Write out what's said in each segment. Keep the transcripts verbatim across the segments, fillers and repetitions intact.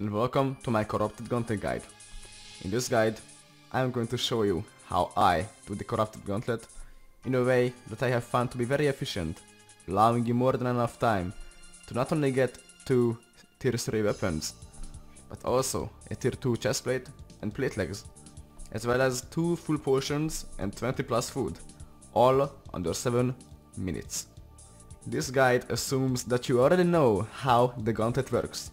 and welcome to my Corrupted Gauntlet guide. In this guide I am going to show you how I do the Corrupted Gauntlet in a way that I have found to be very efficient, allowing you more than enough time to not only get two tier three weapons, but also a tier two chestplate and plate legs, as well as two full potions and twenty plus food, all under seven minutes. This guide assumes that you already know how the gauntlet works.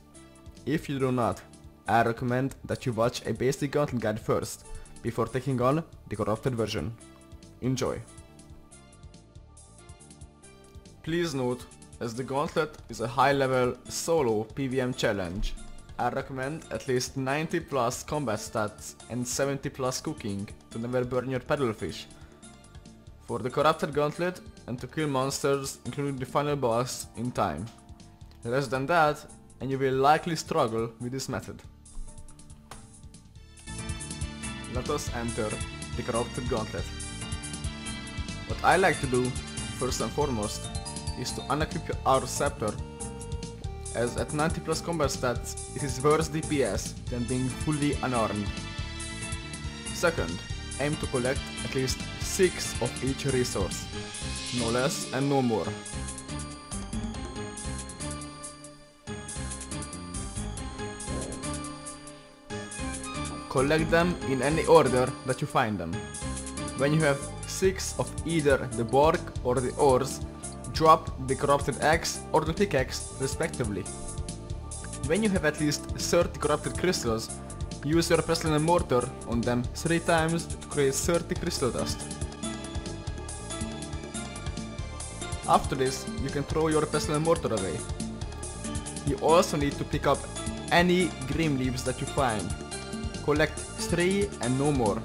If you do not, I recommend that you watch a basic gauntlet guide first, before taking on the corrupted version. Enjoy! Please note, as the gauntlet is a high level solo P V M challenge, I recommend at least ninety plus combat stats and seventy plus cooking to never burn your paddlefish. For the corrupted gauntlet, and to kill monsters including the final boss in time. Less than that and you will likely struggle with this method. Let us enter the corrupted gauntlet. What I like to do first and foremost is to unequip our scepter, as at ninety plus combat stats it is worse D P S than being fully unarmed. Second, aim to collect at least six of each resource, no less and no more. Collect them in any order that you find them. When you have six of either the borg or the ores, drop the corrupted axe or the pickaxe respectively. When you have at least thirty corrupted crystals, use your pestle and mortar on them three times to create thirty crystal dust. After this, you can throw your pestle and mortar away. You also need to pick up any Grim Leaves that you find. Collect three and no more.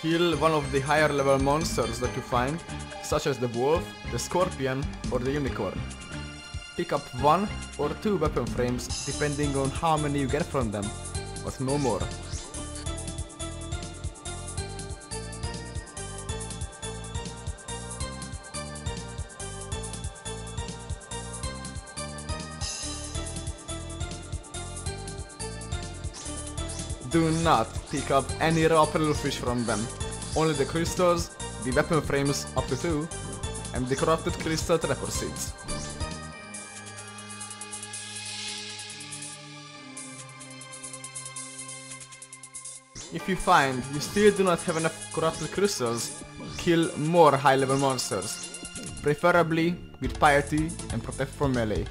Kill one of the higher level monsters that you find, such as the wolf, the scorpion or the unicorn. Pick up one or two weapon frames depending on how many you get from them, but no more. Do not pick up any raw paddlefish from them, only the crystals, the weapon frames up to two, and the corrupted crystal trapper seeds. If you find you still do not have enough corrupted crystals, kill more high level monsters, preferably with piety and protect from melee.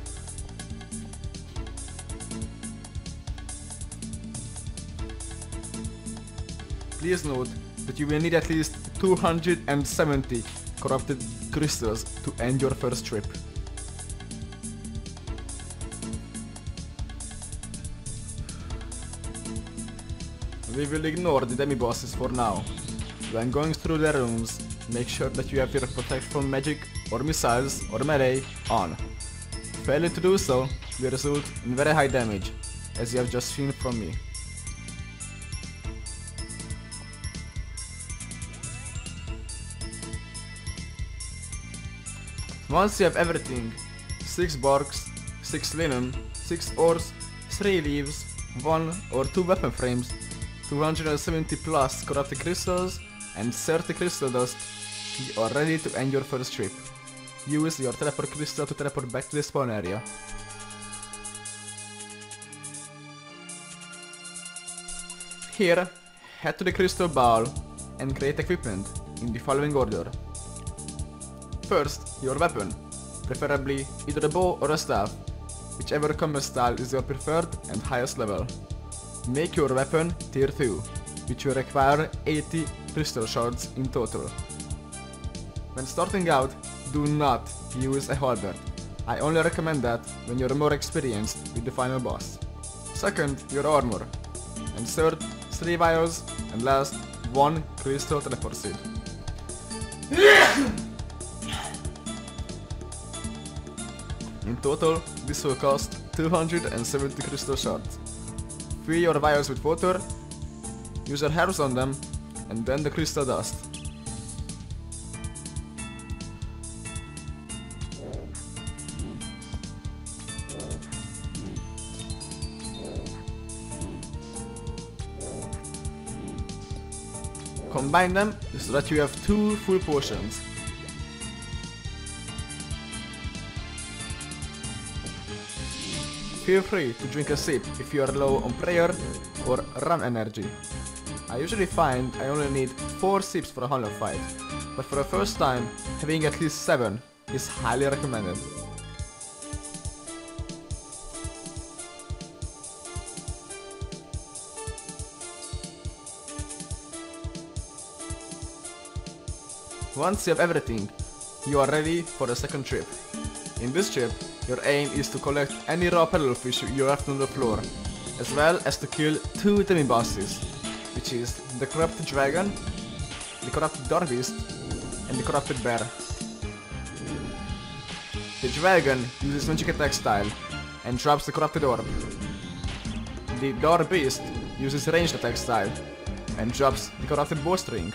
Please note that you will need at least two hundred seventy corrupted crystals to end your first trip. We will ignore the demi bosses for now. When going through their rooms, make sure that you have your protect from magic or missiles or melee on. Failure to do so will result in very high damage, as you have just seen from me. Once you have everything, six borgs, six linen, six ores, three leaves, one or two weapon frames, two hundred seventy plus corrupted crystals and thirty crystal dust, you are ready to end your first trip. Use your teleport crystal to teleport back to the spawn area. Here, head to the crystal ball and create equipment in the following order. First, your weapon, preferably either a bow or a staff, whichever combat style is your preferred and highest level. Make your weapon tier two, which will require eighty crystal shards in total. When starting out, do not use a halberd. I only recommend that when you're more experienced with the final boss. Second, your armor. And third, three vials. And last, one crystal teleport seed. In total, this will cost two hundred seventy crystal shards. Fill your vials with water, use your herbs on them, and then the crystal dust. Combine them so that you have two full potions. Feel free to drink a sip if you are low on prayer or run energy. I usually find I only need four sips for a Hunllef fight, but for the first time having at least seven is highly recommended. Once you have everything, you are ready for the second trip. In this trip, your aim is to collect any raw paddlefish you left on the floor, as well as to kill two demi bosses, which is the Corrupted Dragon, the Corrupted Door Beast, and the Corrupted Bear. The Dragon uses magic attack style and drops the Corrupted Orb. The Door Beast uses ranged attack style and drops the Corrupted Bowstring,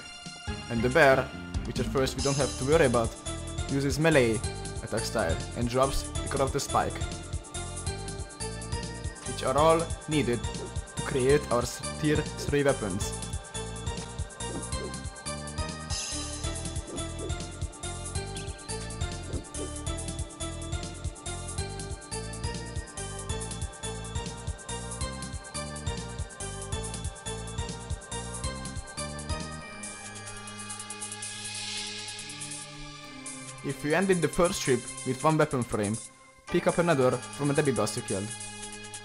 and the Bear, which at first we don't have to worry about, uses melee attack style and drops the Corrupted Spike, which are all needed to create our tier three weapons. If you ended the first trip with one weapon frame, pick up another from a Demi boss you killed.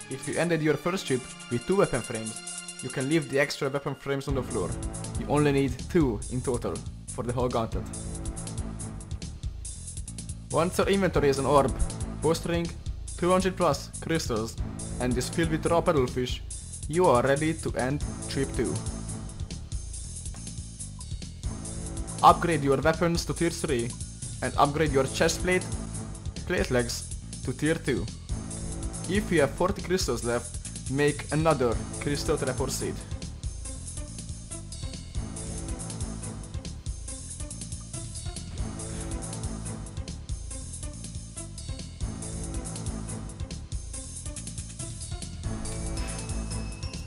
If you ended your first trip with two weapon frames, you can leave the extra weapon frames on the floor. You only need two in total for the whole gauntlet. Once your inventory is an orb, bowstring, two hundred plus crystals, and is filled with raw paddlefish, you are ready to end trip two. Upgrade your weapons to tier three. And upgrade your chest plate, plate legs to tier two. If you have forty crystals left, make another crystal teleport seed.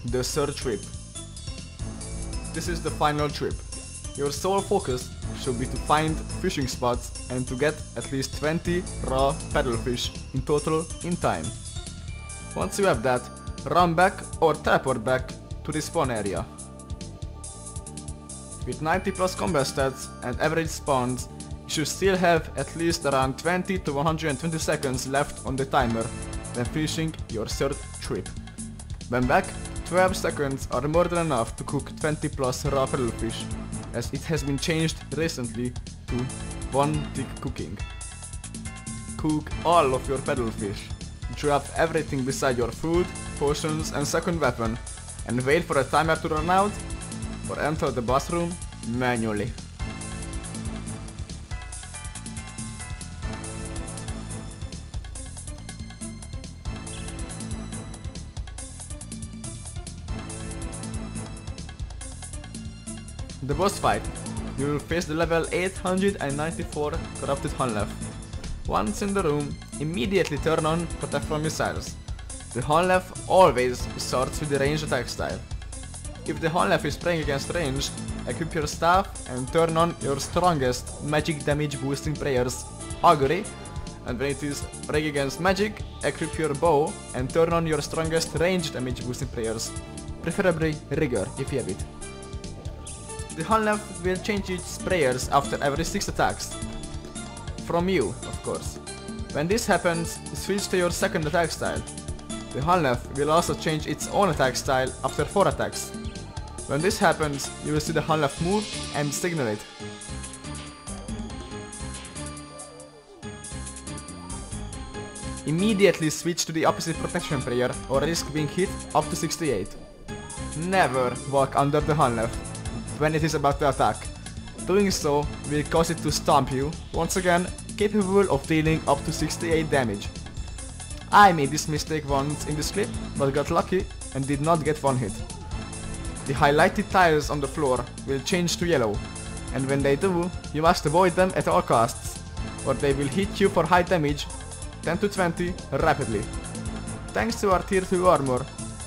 The third trip. This is the final trip. Your sole focus should be to find fishing spots and to get at least twenty raw paddlefish in total in time. Once you have that, run back or teleport back to the spawn area. With ninety plus combat stats and average spawns, you should still have at least around twenty to one hundred twenty seconds left on the timer when finishing your third trip. When back, twelve seconds are more than enough to cook twenty plus raw paddlefish, as it has been changed recently to one-tick cooking. Cook all of your paddlefish, drop everything beside your food, potions and second weapon, and wait for a timer to run out or enter the boss room manually. The boss fight. You will face the level eight hundred ninety-four Corrupted Hunllef. Once in the room, immediately turn on Protect from Missiles. The Hunllef always starts with the ranged attack style. If the Hunllef is playing against range, equip your staff and turn on your strongest magic damage boosting prayers, Augury, and when it is playing against magic, equip your bow and turn on your strongest range damage boosting prayers, preferably Rigor if you have it. The Hunllef will change its prayers after every six attacks. From you, of course. When this happens, switch to your second attack style. The Hunllef will also change its own attack style after four attacks. When this happens, you will see the Hunllef move and signal it. Immediately switch to the opposite protection prayer or risk being hit up to sixty-eight. Never walk under the Hunllef when it is about to attack. Doing so will cause it to stomp you, once again capable of dealing up to sixty-eight damage. I made this mistake once in this clip, but got lucky and did not get one hit. The highlighted tiles on the floor will change to yellow, and when they do, you must avoid them at all costs, or they will hit you for high damage, ten to twenty, rapidly. Thanks to our tier two armor,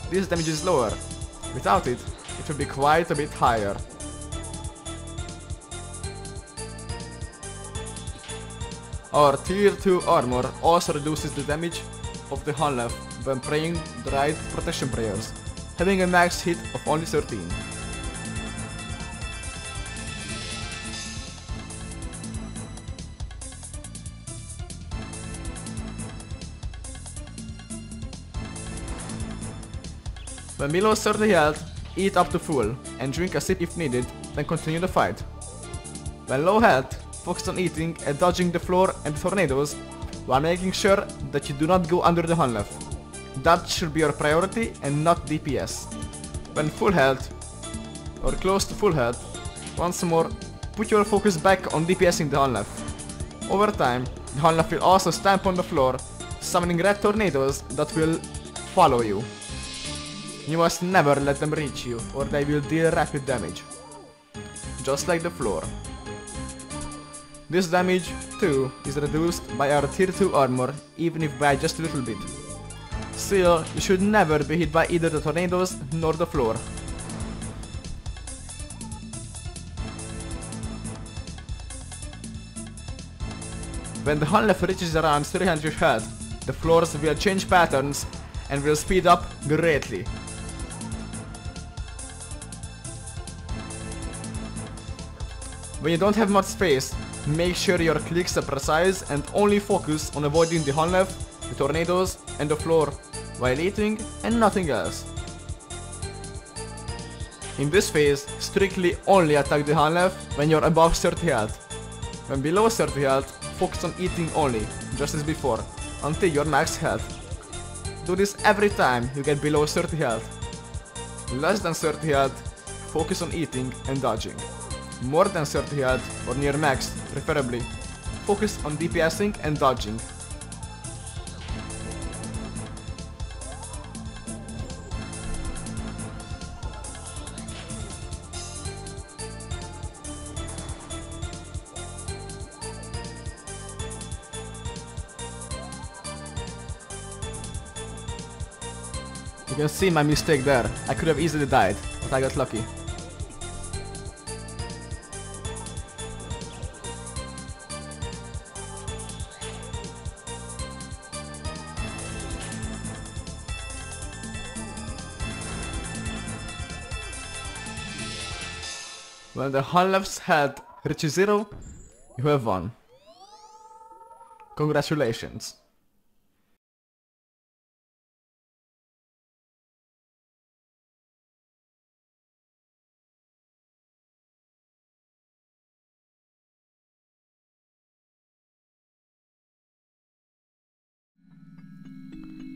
this damage is lower. Without it, it will be quite a bit higher. Our tier two armor also reduces the damage of the Hunllef when praying the right protection prayers, having a max hit of only thirteen. When below thirty health, eat up to full and drink a sip if needed, then continue the fight. When low health, focus on eating and dodging the floor and the tornadoes while making sure that you do not go under the Hunllef. That should be your priority and not D P S. When full health or close to full health, once more put your focus back on DPSing the Hunllef. Over time, the Hunllef will also stamp on the floor, summoning red tornadoes that will follow you. You must never let them reach you, or they will deal rapid damage, just like the floor. This damage, too, is reduced by our tier two armor, even if by just a little bit. Still, you should never be hit by either the tornadoes nor the floor. When the Hunllef reaches around three hundred health, the floors will change patterns and will speed up greatly. When you don't have much space, make sure your clicks are precise and only focus on avoiding the Hunllef, the tornadoes and the floor while eating and nothing else. In this phase, strictly only attack the Hunllef when you're above thirty health. When below thirty health, focus on eating only, just as before, until your max health. Do this every time you get below thirty health. Less than thirty health, focus on eating and dodging. More than thirty health, or near max, preferably, focus on DPSing and dodging. You can see my mistake there, I could have easily died, but I got lucky. When the Hunllef's health reaches zero, you have won. Congratulations.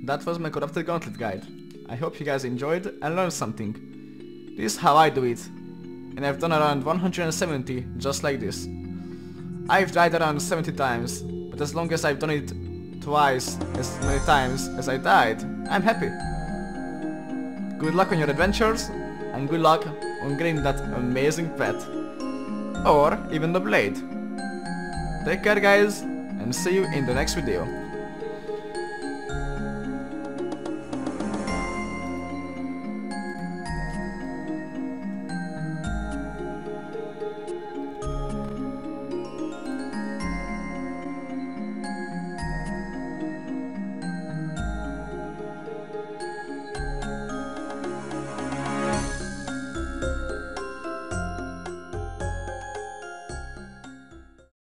That was my Corrupted Gauntlet guide. I hope you guys enjoyed and learned something. This is how I do it, and I've done around one hundred seventy just like this. I've died around seventy times, but as long as I've done it twice as many times as I died, I'm happy. Good luck on your adventures, and good luck on getting that amazing pet, or even the blade. Take care guys, and see you in the next video.